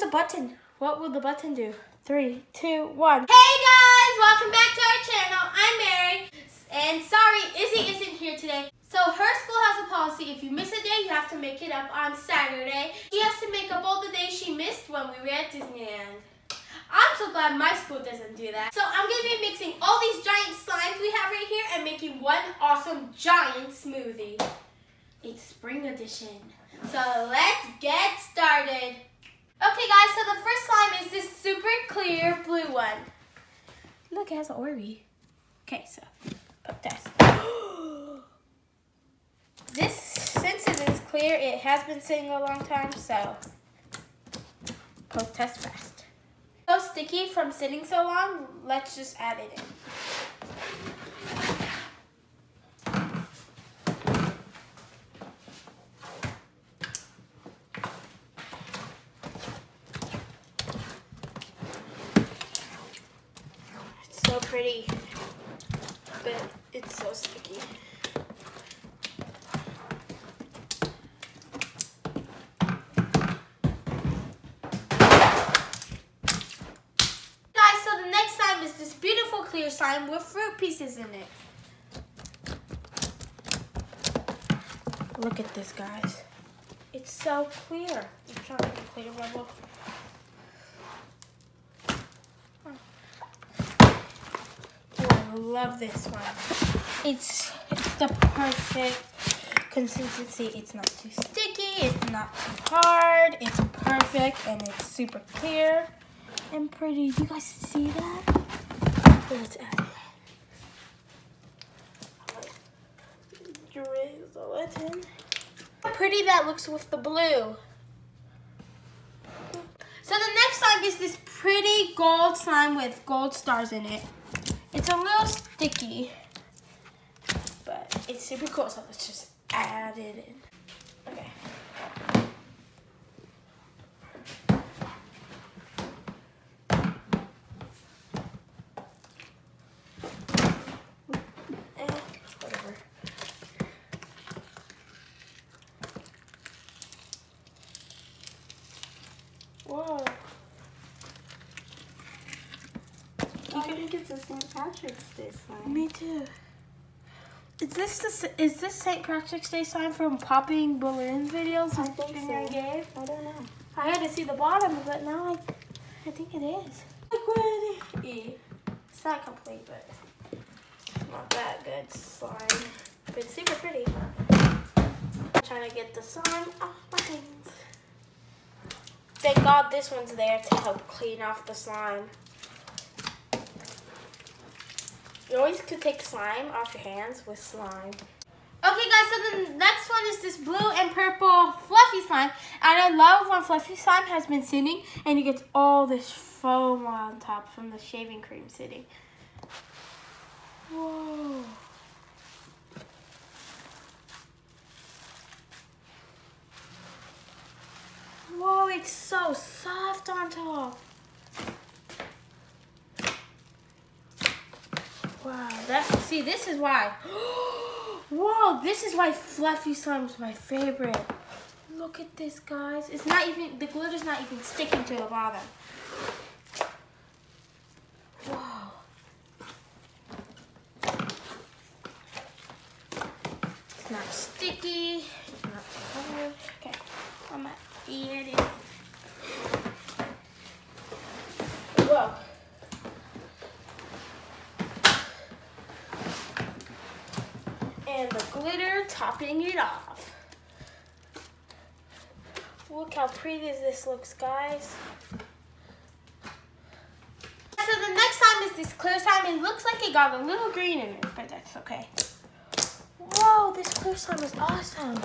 the button? What will the button do? 3, 2, 1. Hey guys, welcome back to our channel. I'm Mary, and sorry Izzy isn't here today. So her school has a policy: if you miss a day, you have to make it up on Saturday. She has to make up all the days she missed when we were at Disneyland. I'm so glad my school doesn't do that. So I'm going to be mixing all these giant slimes we have right here and making one awesome giant smoothie. It's spring edition. So let's get started. Okay guys, so the first slime is this super clear blue one. Look, it has an Orbeez. Okay, so put this. This, since it is clear, it has been sitting a long time, so poke test fast. So sticky from sitting so long, let's just add it in. It's so pretty, but it's so sticky. Clear slime with fruit pieces in it. Look at this, guys. It's so clear. I'm trying to make a clear bubble. Oh, I love this one. It's the perfect consistency. It's not too sticky. It's not too hard. It's perfect, and it's super clear and pretty. You guys see that? Let's add it. Drizzle it in. How pretty that looks with the blue. So the next slime is this pretty gold slime with gold stars in it. It's a little sticky, but it's super cool, so let's just add it in. Okay. Whoa. I think it's a St. Patrick's Day sign. Me too. Is this St. Patrick's Day sign from popping balloons videos? I think so. Gave? I don't know. I had to see the bottom, but now I think it is. Liquid. It's not complete, but it's not that good slime. But it's super pretty. I'm trying to get the slime off my hands. Thank God this one's there to help clean off the slime. You always could take slime off your hands with slime. Okay guys, so the next one is this blue and purple fluffy slime. And I love when fluffy slime has been sitting and you get all this foam on top from the shaving cream sitting. Whoa. Whoa, it's so soft on top. Wow, see, this is why. Whoa, this is why fluffy slime is my favorite. Look at this, guys. It's not even, the glitter's not even sticking to the bottom. Whoa. It's not sticky. It's not hard. Okay, I'm at. Whoa. And the glitter topping it off. Look how pretty this looks, guys. So the next slime is this clear slime. It looks like it got a little green in it, but that's okay. Whoa, this clear slime is awesome.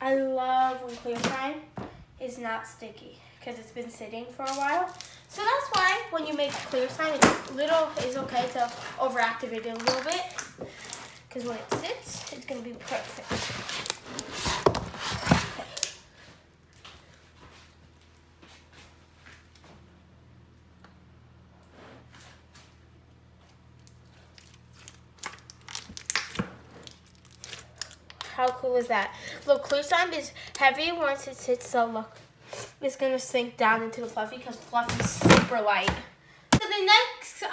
I love when clear slime is not sticky because it's been sitting for a while. So that's why when you make clear slime, it's okay to overactivate it a little bit because when it sits, it's going to be perfect. Okay. How cool is that? Look, clear slime is heavy once it sits, so look. is going to sink down into the Fluffy because Fluffy's super light. So the next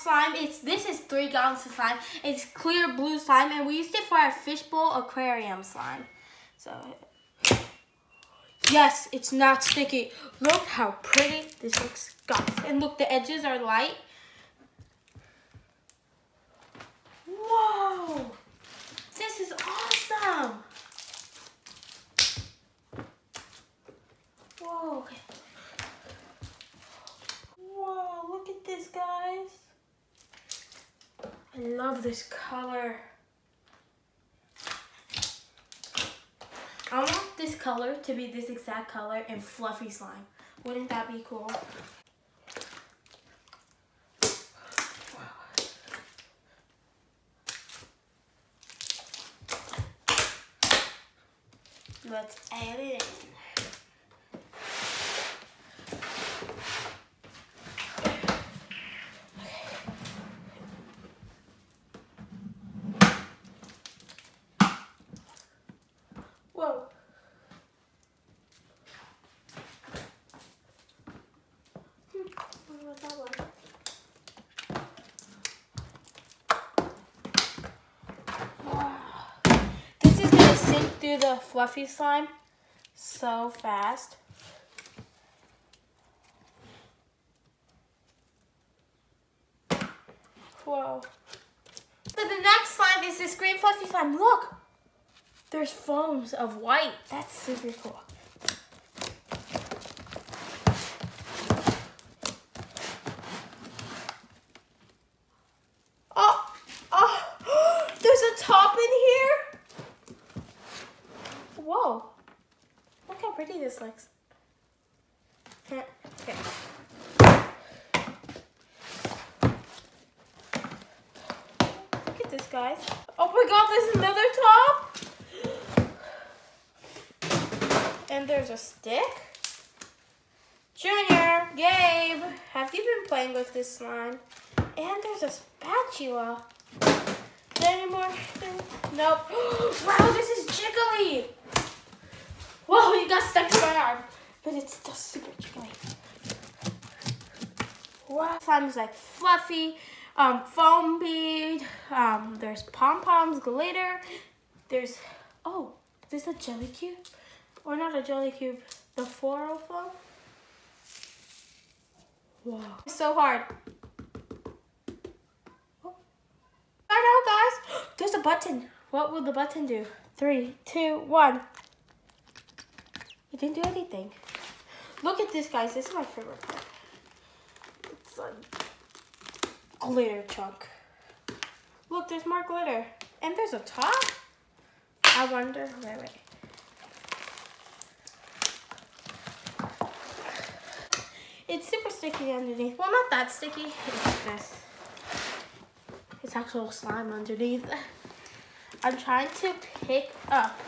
slime, this is 3 gallons of slime. It's clear blue slime, and we used it for our fishbowl aquarium slime. So, yes, it's not sticky. Look how pretty this looks, guys. And look, the edges are light. Whoa, this is awesome. Whoa, okay. Whoa, look at this, guys. I love this color. I want this color to be this exact color in Fluffy slime. Wouldn't that be cool? Let's add it in. Whoa. What that was. Wow. This is going to sink through the Fluffy slime so fast. Whoa. So the next slime is this green Fluffy slime. Look! There's foams of white. That's super cool. Oh, oh, there's a top in here. Whoa. Look how pretty this looks. Okay. Look at this, guys. Oh my God, there's another top. And there's a stick. Junior, Gabe, have you been playing with this slime? And there's a spatula. Is there any more? Nope. Wow, this is jiggly. Whoa, you got stuck to my arm. But it's still super jiggly. Wow. Slime is like fluffy, foam bead. There's pom-poms, glitter. There's, oh, there's a jelly cube. Or not a jelly cube, the floral foam. Wow. It's so hard. Oh. I know, guys. There's a button. What will the button do? 3, 2, 1. It didn't do anything. Look at this, guys. This is my favorite part. It's a glitter chunk. Look, there's more glitter. And there's a top? I wonder. Wait. It's super sticky underneath. Well, not that sticky. It's this. It's actual slime underneath. I'm trying to pick up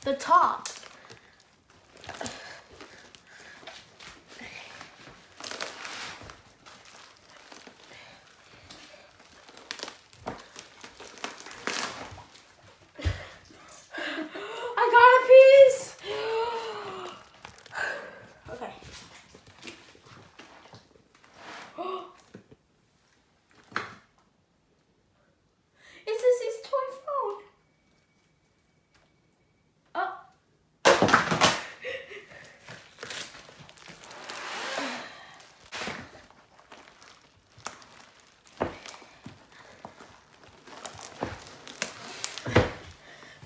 the top.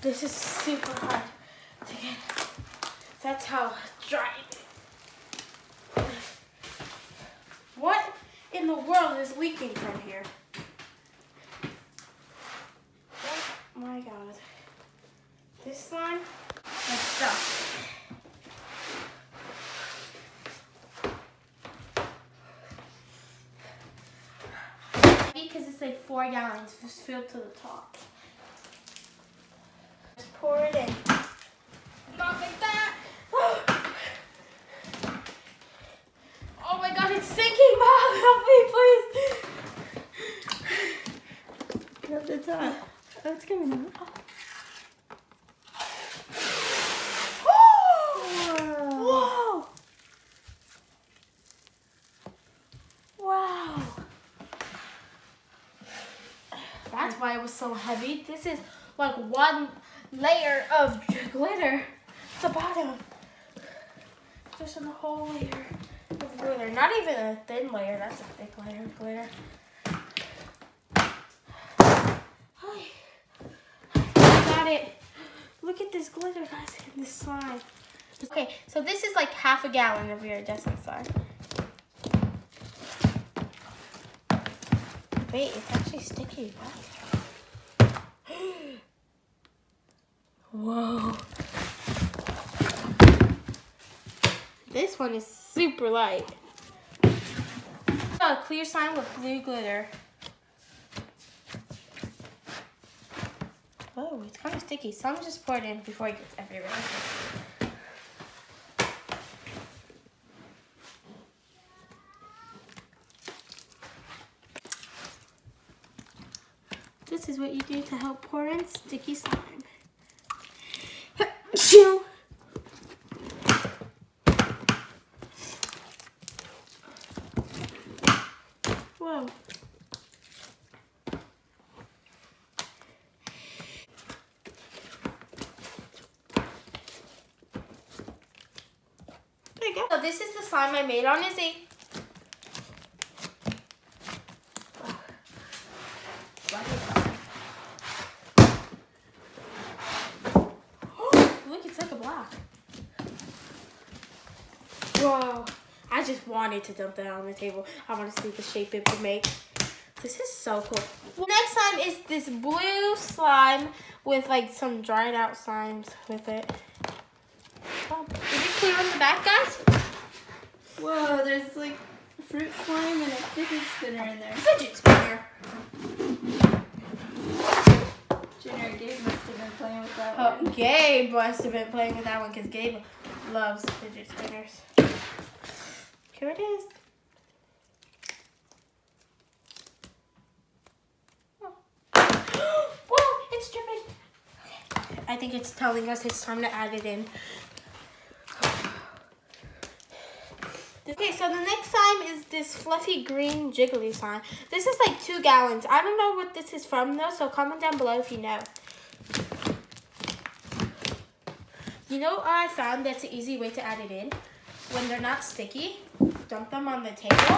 This is super hard to get. That's how dry it is. What in the world is leaking from here? Oh my God. This slime is stuck. Because it's like 4 gallons just filled to the top. Pour it in. Not like that. Oh my God, it's sinking. Mom, help me, please. Grab the top. Oh, it's coming out. Whoa. so heavy. This is like one layer of glitter. The bottom. Just a whole layer of glitter. Not even a thin layer. That's a thick layer of glitter. Oh, I got it. Look at this glitter, guys, in this slime. Okay, so this is like half a gallon of iridescent slime. Wait, it's actually sticky. Wow. Whoa. This one is super light. A clear slime with blue glitter. Oh, it's kind of sticky. So I'm just pouring it in before it gets everywhere. This is what you do to help pour in sticky slime. Achoo! Whoa. There you go. So this is the slime I made on Izzy. Whoa, I just wanted to dump that on the table. I want to see the shape it would make. This is so cool. Next slime is this blue slime with like some dried out slimes with it. Oh, is it clear on the back, guys? Whoa, there's like fruit slime and a fidget spinner in there. Fidget spinner. Junior, Gabe must have been playing with that one. Gabe must have been playing with that one because Gabe loves fidget spinners. Here it is. Oh. Whoa, it's dripping. Okay. I think it's telling us it's time to add it in. Okay, so the next slime is this fluffy green jiggly slime. This is like 2 gallons. I don't know what this is from though, so comment down below if you know. You know, I found that's an easy way to add it in. When they're not sticky, dump them on the table,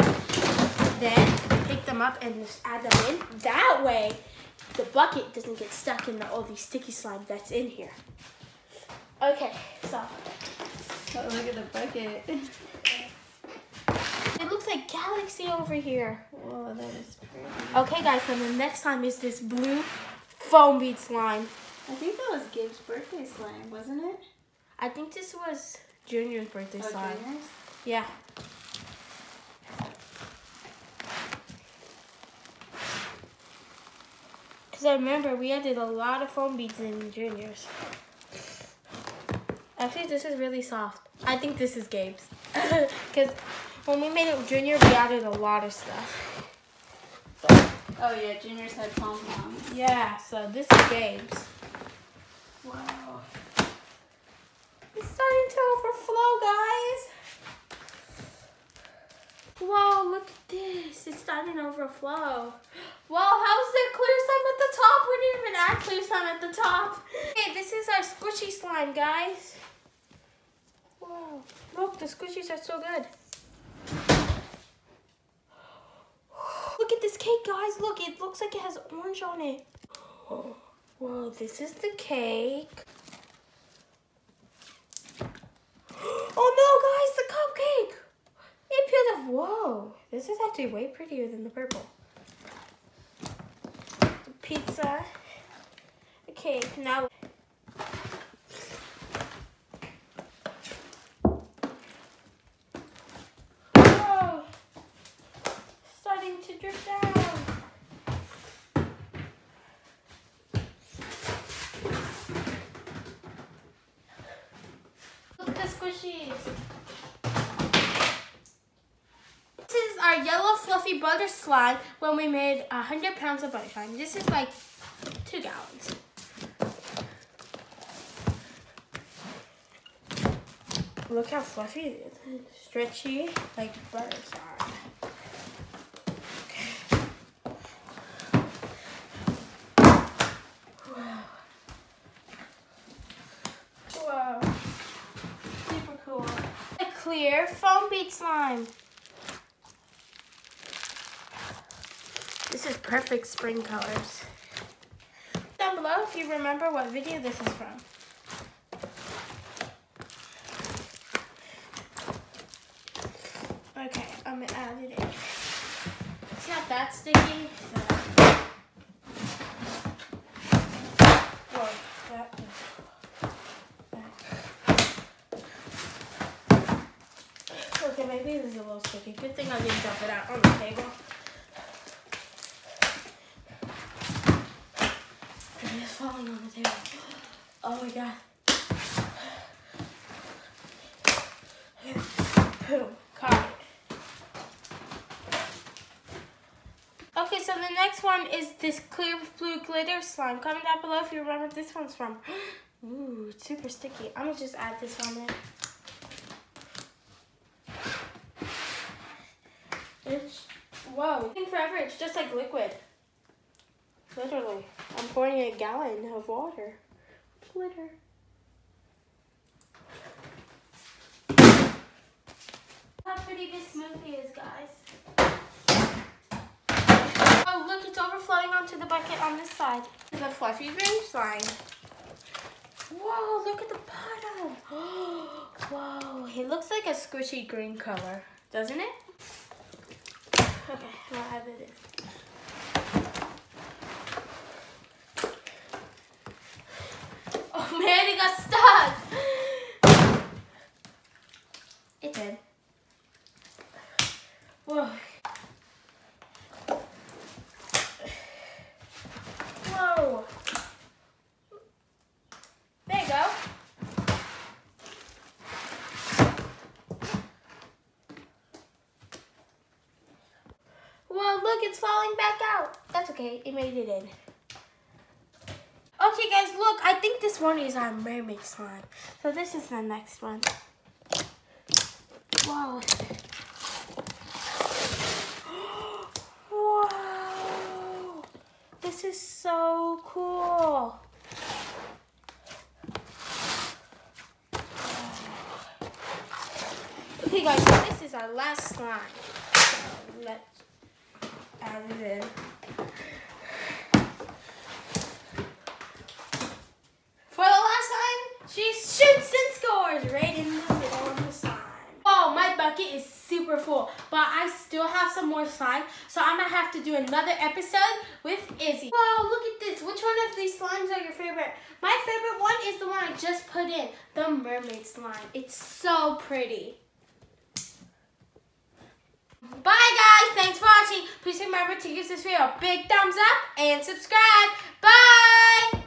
then pick them up and just add them in. That way, the bucket doesn't get stuck in all the sticky slime that's in here. Okay, so. Oh, look at the bucket. It looks like galaxy over here. Oh, that is pretty. Okay, guys, so the next slime is this blue foam bead slime. I think that was Gabe's birthday slime, wasn't it? I think this was Junior's birthday slime. Junior's? Yeah. Because I remember we added a lot of foam beads in Junior's. Actually, this is really soft. I think this is Gabe's. Because when we made it with Junior, we added a lot of stuff. Oh, yeah, Junior's had pom-poms. Yeah, so this is Gabe's. Wow. It's starting to overflow, guys. Whoa, look at this. It's starting to overflow. Whoa, how's there clear slime at the top? We didn't even add clear slime at the top. Okay, this is our squishy slime, guys. Whoa, look, the squishies are so good. Look at this cake, guys. Look, it looks like it has orange on it. Whoa, this is the cake. Oh no, guys, the cupcake. It peeled off. Whoa, this is actually way prettier than the purple. The pizza. Okay, now. Whoa, starting to drip down. Squishies. This is our yellow fluffy butter slime when we made 100 pounds of butter slime. This is like 2 gallons. Look how fluffy it is. Stretchy like butter slime. Okay. clear foam bead slime. This is perfect spring colors. Down below if you remember what video this is from. Okay, I'm gonna add it in. It's not that sticky. Whoa, that was okay, maybe this is a little sticky. Good thing I didn't dump it out on the table. It is falling on the table. Oh my god. Boom, caught it. Okay, so the next one is this clear blue glitter slime. Comment down below if you remember what this one's from. Ooh, it's super sticky. I'm gonna just add this one in. It's, whoa, it's been forever, it's just like liquid. Literally, I'm pouring a gallon of water. Glitter. How pretty this smoothie is, guys. Oh, look, it's overflowing onto the bucket on this side. The fluffy green slime. Whoa, look at the bottom. Whoa, it looks like a squishy green color, doesn't it? Okay, I'll add it in. Oh man, it got stuck! It did. Whoa. Whoa. There you go. Whoa, look, it's falling back out. That's okay, it made it in. Okay, guys, look, I think this one is our mermaid slime. So this is the next one. Whoa. Whoa. This is so cool. Okay, guys, so this is our last slime. So let's add it in. For the last time, she shoots and scores right in the middle of the slime. Oh, my bucket is super full, but I still have some more slime, so I'm gonna have to do another episode with Izzy. Whoa, look at this. Which one of these slimes are your favorite? My favorite one is the one I just put in, the mermaid slime. It's so pretty. Bye, guys. Thanks for watching. Please remember to give this video a big thumbs up and subscribe. Bye.